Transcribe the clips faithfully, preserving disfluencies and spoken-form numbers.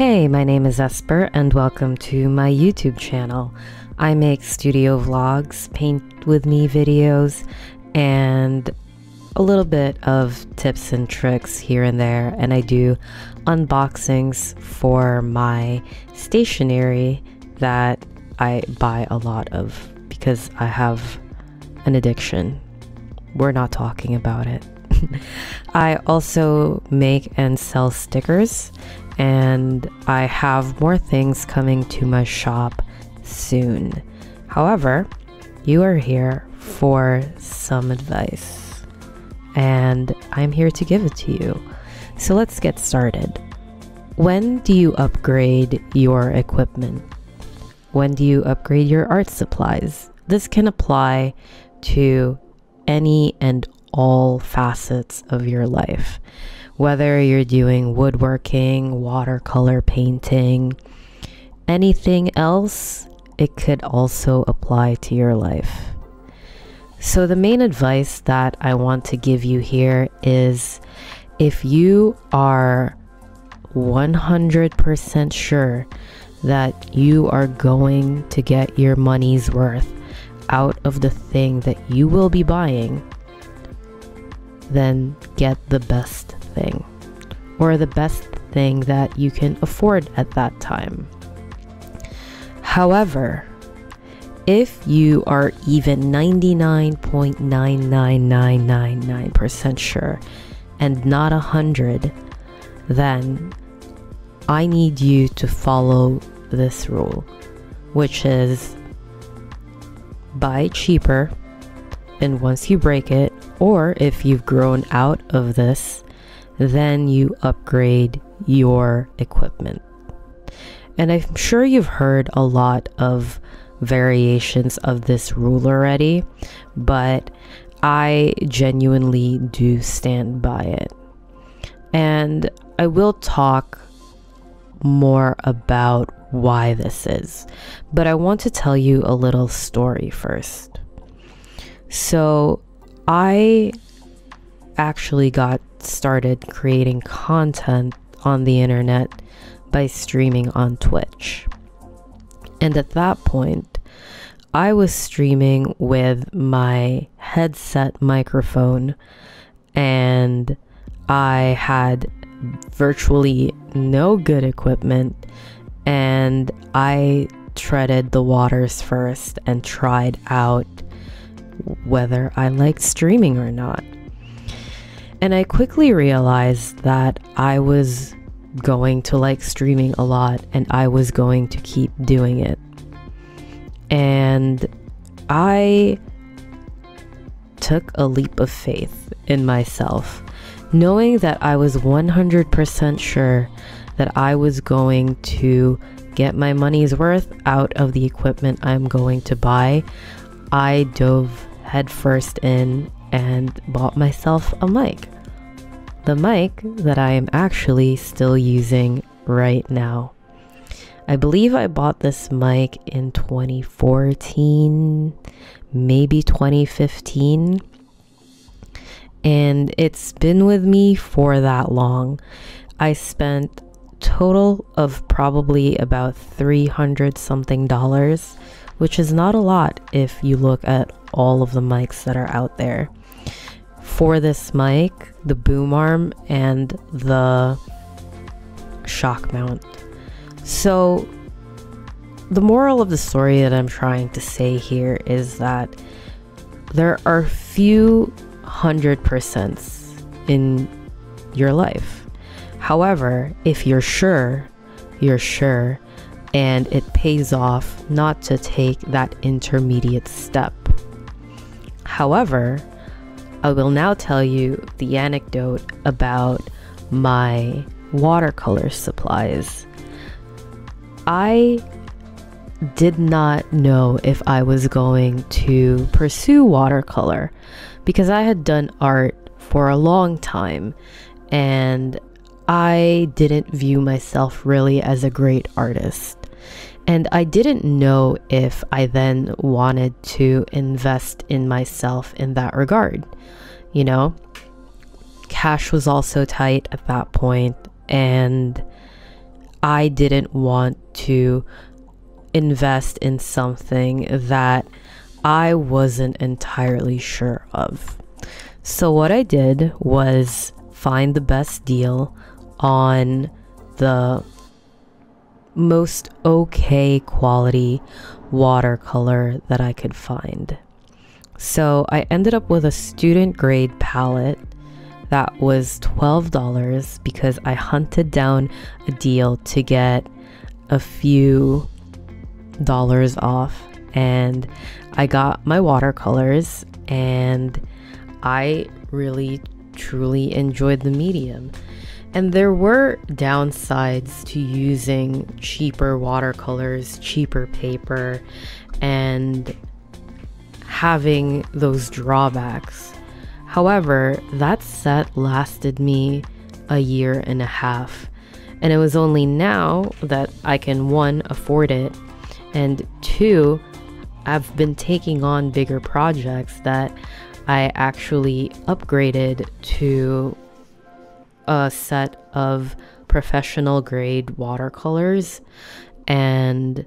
Hey, my name is Esper and welcome to my YouTube channel. I make studio vlogs, paint with me videos, and a little bit of tips and tricks here and there, and I do unboxings for my stationery that I buy a lot of because I have an addiction. We're not talking about it. I also make and sell stickers, and I have more things coming to my shop soon. However, you are here for some advice, and I'm here to give it to you. So let's get started. When do you upgrade your equipment? When do you upgrade your art supplies? This can apply to any and all all facets of your life, whether you're doing woodworking, watercolor painting, anything else. It could also apply to your life. So the main advice that I want to give you here is, if you are one hundred percent sure that you are going to get your money's worth out of the thing that you will be buying, then get the best thing, or the best thing that you can afford at that time. However, if you are even ninety-nine point nine nine nine nine nine percent sure and not a hundred, then I need you to follow this rule, which is buy cheaper, and once you break it, or if you've grown out of this, then you upgrade your equipment. And I'm sure you've heard a lot of variations of this rule already, but I genuinely do stand by it. And I will talk more about why this is, but I want to tell you a little story first. So I actually got started creating content on the internet by streaming on Twitch. And at that point, I was streaming with my headset microphone, and I had virtually no good equipment, and I treaded the waters first and tried out whether I liked streaming or not. And I quickly realized that I was going to like streaming a lot, and I was going to keep doing it. And I took a leap of faith in myself, knowing that I was one hundred percent sure that I was going to get my money's worth out of the equipment I'm going to buy. I dove headfirst in and bought myself a mic. The mic that I am actually still using right now. I believe I bought this mic in twenty fourteen, maybe twenty fifteen. And it's been with me for that long. I spent a total of probably about three hundred something dollars, which is not a lot if you look at all of the mics that are out there. For this mic, the boom arm and the shock mount. So the moral of the story that I'm trying to say here is that there are few hundred percents in your life. However, if you're sure, you're sure. And it pays off not to take that intermediate step. However, I will now tell you the anecdote about my watercolor supplies. I did not know if I was going to pursue watercolor because I had done art for a long time, and I didn't view myself really as a great artist. And I didn't know if I then wanted to invest in myself in that regard. You know, cash was also tight at that point, and I didn't want to invest in something that I wasn't entirely sure of. So what I did was find the best deal on the most okay quality watercolor that I could find. So I ended up with a student grade palette that was twelve dollars because I hunted down a deal to get a few dollars off, and I got my watercolors, and I really truly enjoyed the medium. And there were downsides to using cheaper watercolors, cheaper paper, and having those drawbacks. However, that set lasted me a year and a half, and it was only now that I can, one, afford it, and two, I've been taking on bigger projects that I actually upgraded to a set of professional grade watercolors and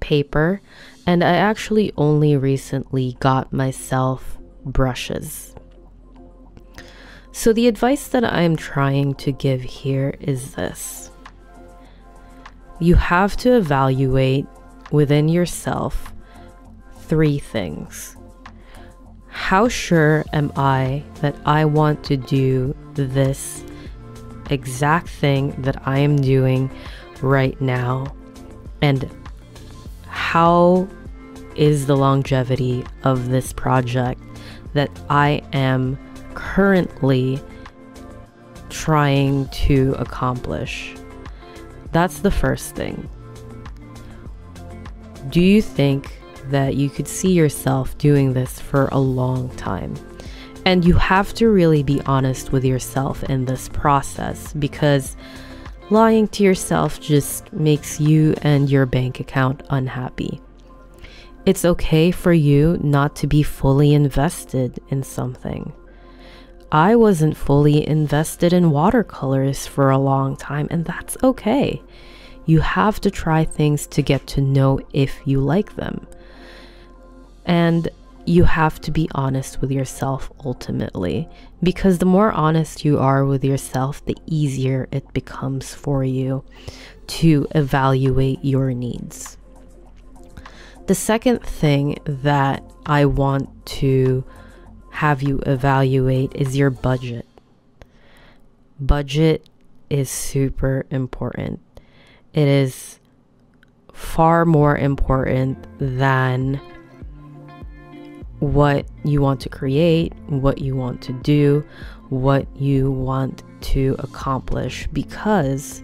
paper. And I actually only recently got myself brushes. So the advice that I'm trying to give here is this. You have to evaluate within yourself three things. How sure am I that I want to do this exact thing that I am doing right now? And how is the longevity of this project that I am currently trying to accomplish? That's the first thing. Do you think that you could see yourself doing this for a long time? And you have to really be honest with yourself in this process, because lying to yourself just makes you and your bank account unhappy. It's okay for you not to be fully invested in something. I wasn't fully invested in watercolors for a long time, and that's okay. You have to try things to get to know if you like them. And you have to be honest with yourself ultimately, because the more honest you are with yourself, the easier it becomes for you to evaluate your needs. The second thing that I want to have you evaluate is your budget. Budget is super important. It is far more important than what you want to create, what you want to do, what you want to accomplish, because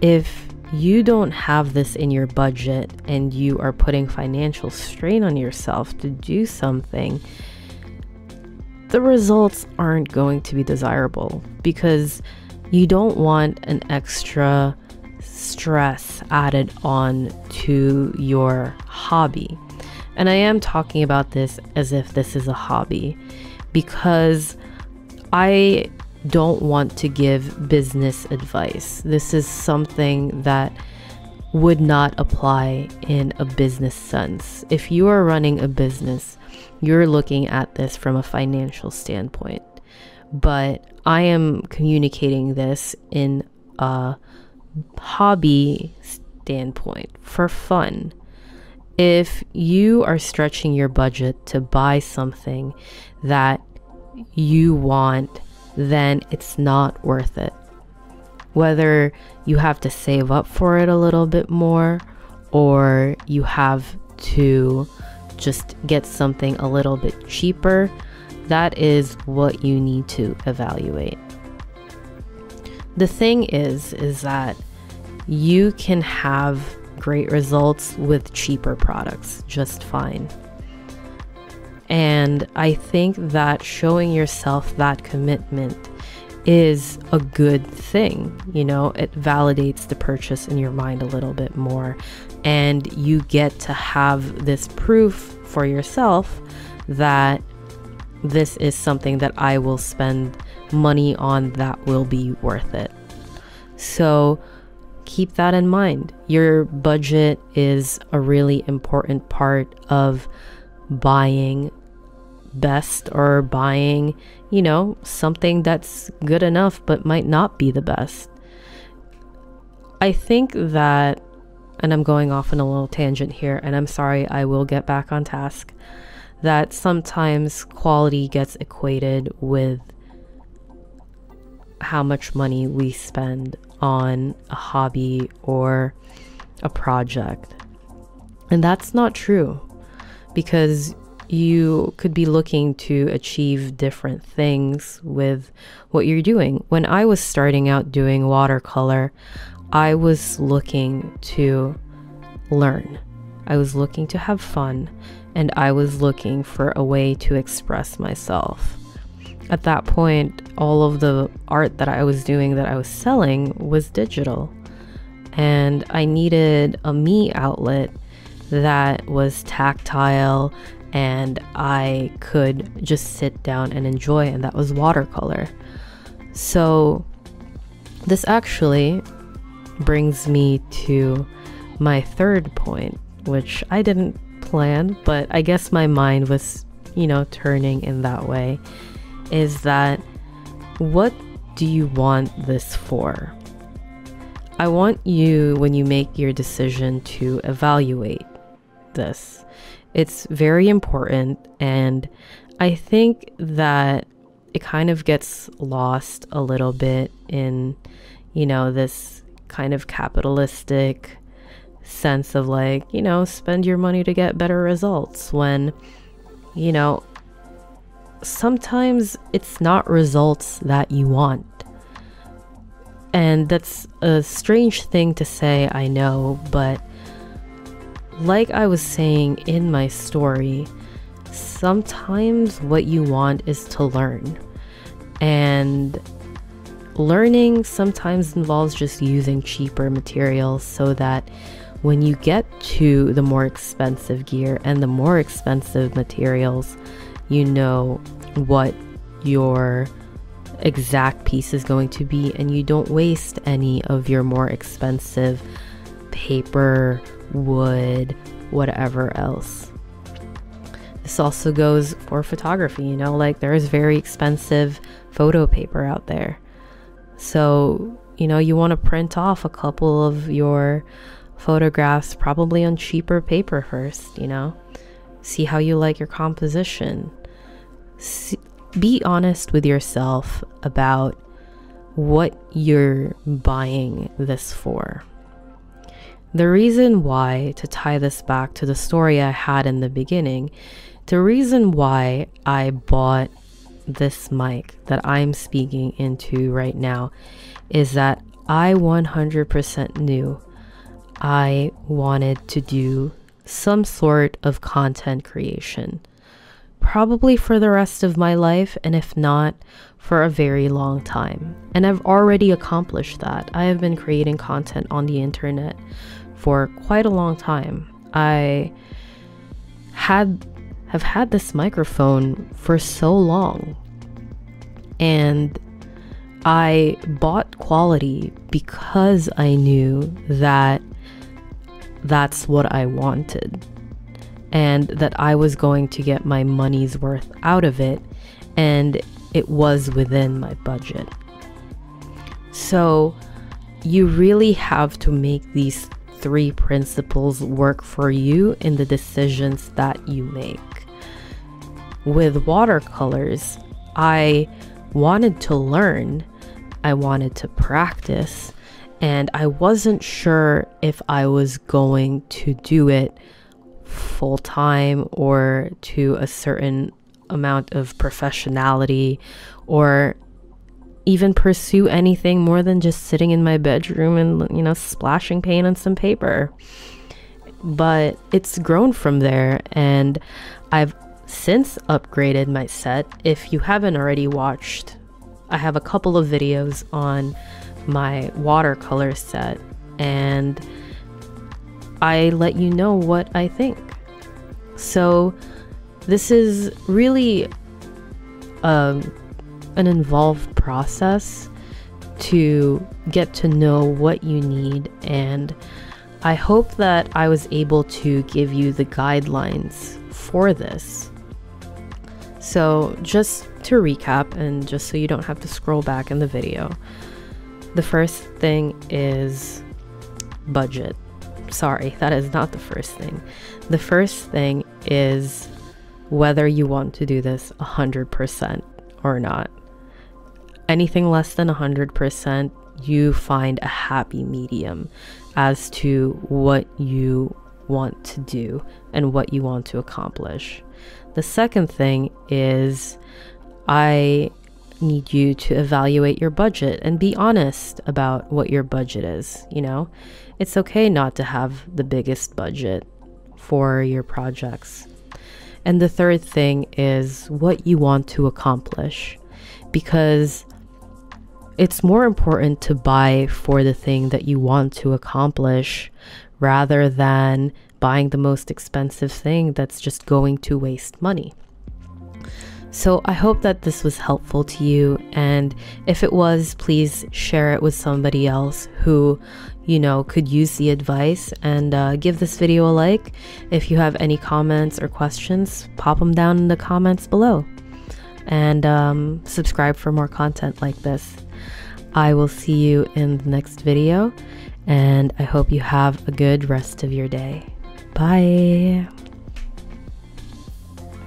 if you don't have this in your budget and you are putting financial strain on yourself to do something, the results aren't going to be desirable, because you don't want an extra stress added on to your hobby. And I am talking about this as if this is a hobby, because I don't want to give business advice. This is something that would not apply in a business sense. If you are running a business, you're looking at this from a financial standpoint. But I am communicating this in a hobby standpoint for fun. If you are stretching your budget to buy something that you want, then it's not worth it. Whether you have to save up for it a little bit more, or you have to just get something a little bit cheaper, that is what you need to evaluate. The thing is, is that you can have great results with cheaper products just fine. And I think that showing yourself that commitment is a good thing. You know, it validates the purchase in your mind a little bit more, and you get to have this proof for yourself that this is something that I will spend money on that will be worth it. So keep that in mind. Your budget is a really important part of buying best or buying, you know, something that's good enough but might not be the best. I think that, and I'm going off on a little tangent here, and I'm sorry, I will get back on task, that sometimes quality gets equated with how much money we spend on a hobby or a project. And that's not true, because you could be looking to achieve different things with what you're doing. When I was starting out doing watercolor, I was looking to learn. I was looking to have fun, and I was looking for a way to express myself. At that point, all of the art that I was doing, that I was selling, was digital, and I needed a me outlet that was tactile and I could just sit down and enjoy, and that was watercolor. So this actually brings me to my third point, which I didn't plan, but I guess my mind was, you know, turning in that way, is that what do you want this for? I want you, when you make your decision, to evaluate this. It's very important, and I think that it kind of gets lost a little bit in, you know, this kind of capitalistic sense of, like, you know, spend your money to get better results, when, you know, sometimes it's not results that you want. And that's a strange thing to say, I know, but like I was saying in my story, sometimes what you want is to learn. And learning sometimes involves just using cheaper materials, so that when you get to the more expensive gear and the more expensive materials, you know what your exact piece is going to be, and you don't waste any of your more expensive paper, wood, whatever else. This also goes for photography, you know, like there is very expensive photo paper out there. So, you know, you want to print off a couple of your photographs, probably on cheaper paper first, you know, see how you like your composition. See, be honest with yourself about what you're buying this for. The reason why, to tie this back to the story I had in the beginning, the reason why I bought this mic that I'm speaking into right now is that I one hundred percent knew I wanted to do some sort of content creation, probably for the rest of my life, and if not, for a very long time. And I've already accomplished that. I have been creating content on the internet for quite a long time. I had have had this microphone for so long, and I bought quality because I knew that that's what I wanted, and that I was going to get my money's worth out of it, and it was within my budget. So you really have to make these three principles work for you in the decisions that you make. With watercolors, I wanted to learn, I wanted to practice, and I wasn't sure if I was going to do it full time or to a certain amount of professionality, or even pursue anything more than just sitting in my bedroom and, you know, splashing paint on some paper. But it's grown from there, and I've since upgraded my set. If you haven't already watched, I have a couple of videos on my watercolor set, and I let you know what I think. So this is really um, an involved process to get to know what you need, and I hope that I was able to give you the guidelines for this. So just to recap, and just so you don't have to scroll back in the video, the first thing is budget. Sorry, that is not the first thing. The first thing is whether you want to do this one hundred percent or not. Anything less than one hundred percent, you find a happy medium as to what you want to do and what you want to accomplish. The second thing is I need you to evaluate your budget and be honest about what your budget is. You know, it's okay not to have the biggest budget for your projects. And the third thing is what you want to accomplish, because it's more important to buy for the thing that you want to accomplish rather than buying the most expensive thing that's just going to waste money. So I hope that this was helpful to you, and if it was, please share it with somebody else who, you know, could use the advice. And uh, give this video a like. If you have any comments or questions, pop them down in the comments below, and um, subscribe for more content like this. I will see you in the next video, and I hope you have a good rest of your day. Bye.